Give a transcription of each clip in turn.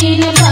समझ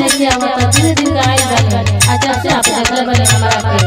में क्या हुआ, दिन दिन का आए बने अच्छा से आप अगल बने हमारा